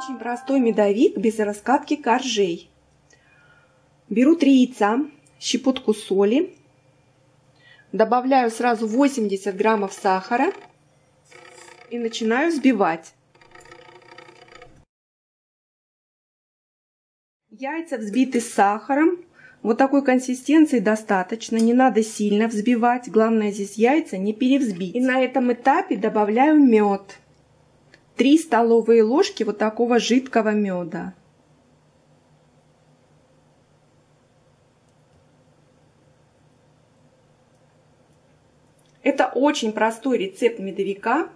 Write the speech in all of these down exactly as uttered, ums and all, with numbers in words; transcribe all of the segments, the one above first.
Очень простой медовик без раскатки коржей. Беру три яйца, щепотку соли, добавляю сразу восемьдесят граммов сахара и начинаю взбивать. Яйца взбиты с сахаром. Вот такой консистенции достаточно, не надо сильно взбивать. Главное здесь яйца не перевзбить. И на этом этапе добавляю мед. три столовые ложки вот такого жидкого меда. Это очень простой рецепт медовика.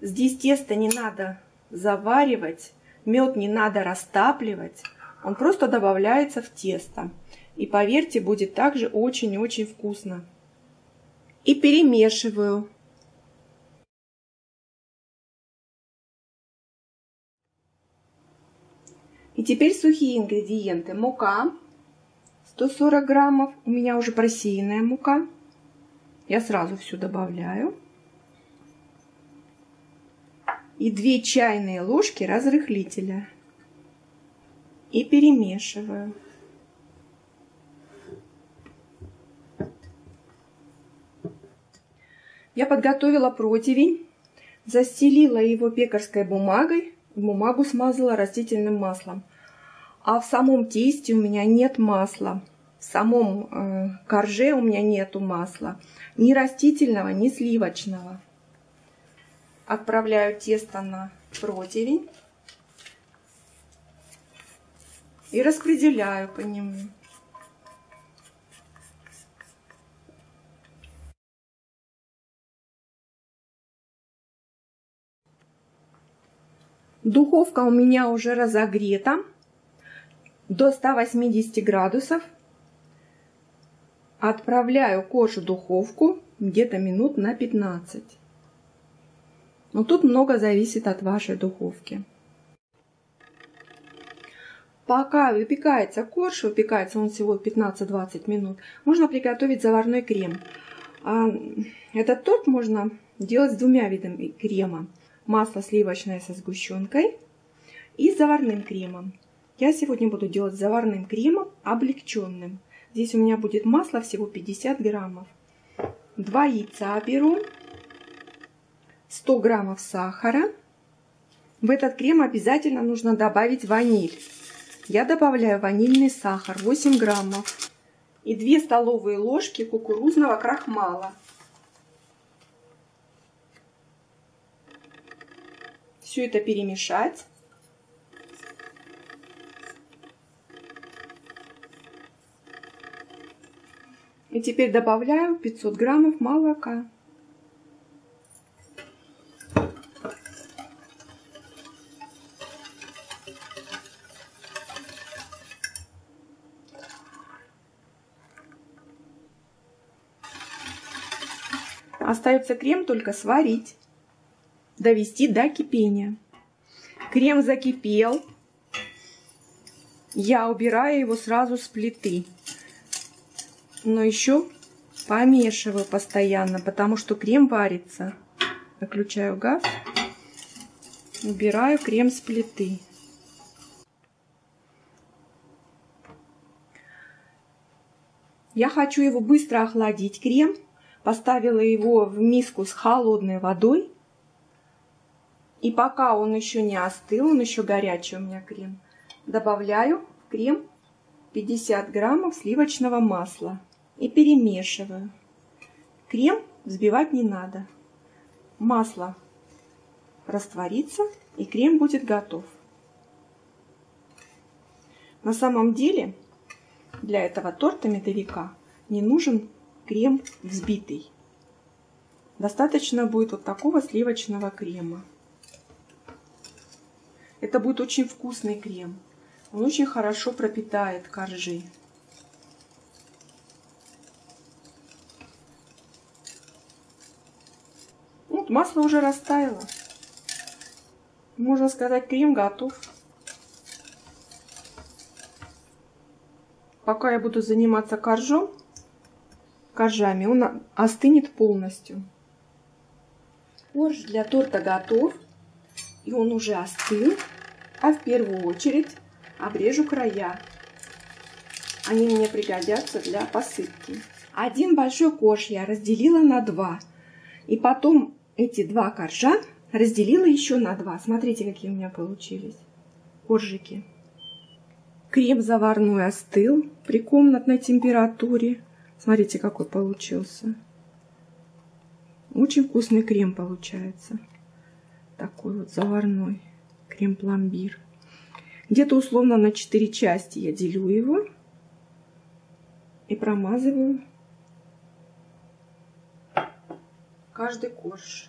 Здесь тесто не надо заваривать, мед не надо растапливать. Он просто добавляется в тесто. И поверьте, будет также очень-очень вкусно. И перемешиваю. И теперь сухие ингредиенты. Мука сто сорок граммов. У меня уже просеянная мука. Я сразу всю добавляю. И две чайные ложки разрыхлителя. И перемешиваю. Я подготовила противень, застелила его пекарской бумагой, бумагу смазала растительным маслом. А в самом тесте у меня нет масла, в самом э, корже у меня нету масла, ни растительного, ни сливочного. Отправляю тесто на противень и распределяю по нему. Духовка у меня уже разогрета до ста восьмидесяти градусов. Отправляю корж в духовку где-то минут на пятнадцать. Но тут много зависит от вашей духовки. Пока выпекается корж, выпекается он всего пятнадцать-двадцать минут, можно приготовить заварной крем. Этот торт можно делать с двумя видами крема. Масло сливочное со сгущенкой и с заварным кремом. Я сегодня буду делать с заварным кремом облегченным. Здесь у меня будет масло всего пятьдесят граммов. два яйца беру, сто граммов сахара. В этот крем обязательно нужно добавить ваниль. Я добавляю ванильный сахар восемь граммов и две столовые ложки кукурузного крахмала. Все это перемешать. И теперь добавляю пятьсот граммов молока. Остается крем только сварить, довести до кипения. Крем закипел. Я убираю его сразу с плиты. Но еще помешиваю постоянно, потому что крем варится. Выключаю газ. Убираю крем с плиты. Я хочу его быстро охладить, крем. Поставила его в миску с холодной водой. И пока он еще не остыл, он еще горячий у меня крем, добавляю в крем пятьдесят граммов сливочного масла и перемешиваю. Крем взбивать не надо. Масло растворится, и крем будет готов. На самом деле для этого торта медовика не нужен крем взбитый. Достаточно будет вот такого сливочного крема. Это будет очень вкусный крем. Он очень хорошо пропитает коржи. Вот масло уже растаяло. Можно сказать, крем готов. Пока я буду заниматься коржом, коржами, он остынет полностью. Корж для торта готов, и он уже остыл. а в первую очередь обрежу края. Они мне пригодятся для посыпки. Один большой корж я разделила на два. И потом эти два коржа разделила еще на два. Смотрите, какие у меня получились коржики. Крем заварной остыл при комнатной температуре. Смотрите, какой получился. Очень вкусный крем получается. Такой вот заварной крем пломбир. Где-то условно на четыре части я делю его. И промазываю каждый корж.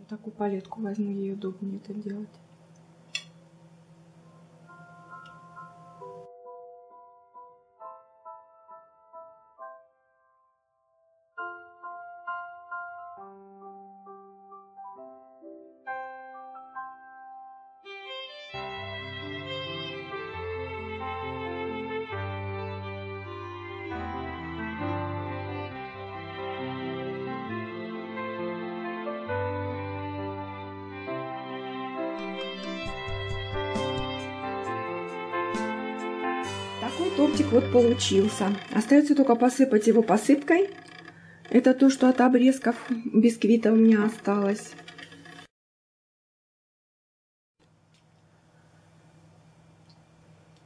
Вот такую палетку возьму, ей удобнее это делать. Такой тортик вот получился. Остается только посыпать его посыпкой. Это то, что от обрезков бисквита у меня осталось.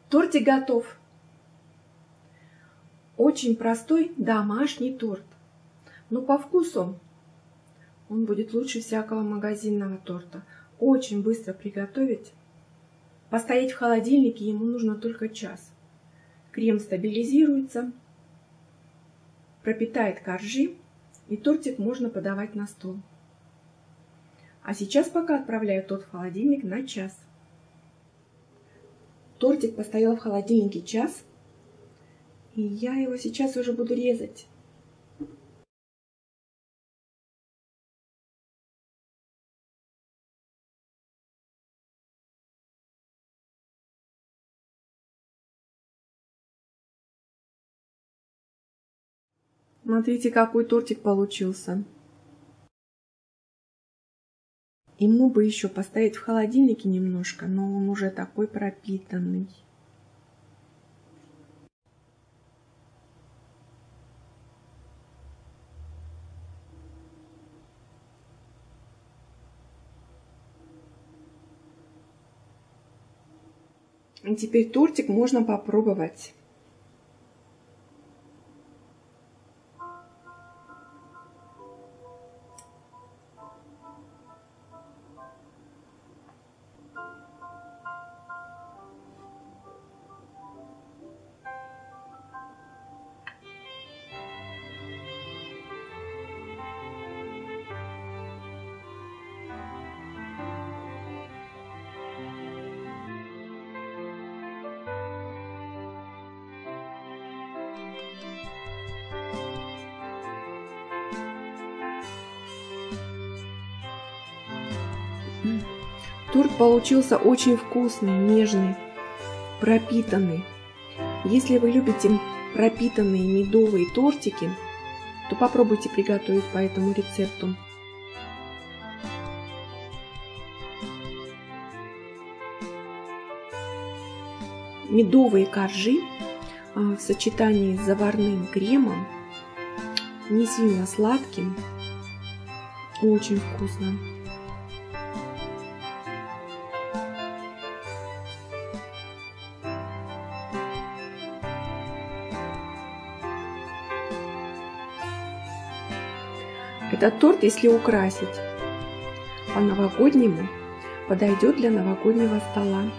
Тортик готов. Очень простой домашний торт. Но по вкусу он будет лучше всякого магазинного торта. Очень быстро приготовить. Постоять в холодильнике ему нужно только час. Крем стабилизируется, пропитает коржи, и тортик можно подавать на стол. А сейчас пока отправляю торт в холодильник на час. Тортик постоял в холодильнике час, и я его сейчас уже буду резать. Смотрите, какой тортик получился. Ему бы еще поставить в холодильнике немножко, но он уже такой пропитанный. И теперь тортик можно попробовать. Торт получился очень вкусный, нежный, пропитанный. Если вы любите пропитанные медовые тортики, то попробуйте приготовить по этому рецепту. Медовые коржи в сочетании с заварным кремом, не сильно сладким, очень вкусно. Этот торт, если украсить по-новогоднему, подойдет для новогоднего стола.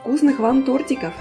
Вкусных вам тортиков!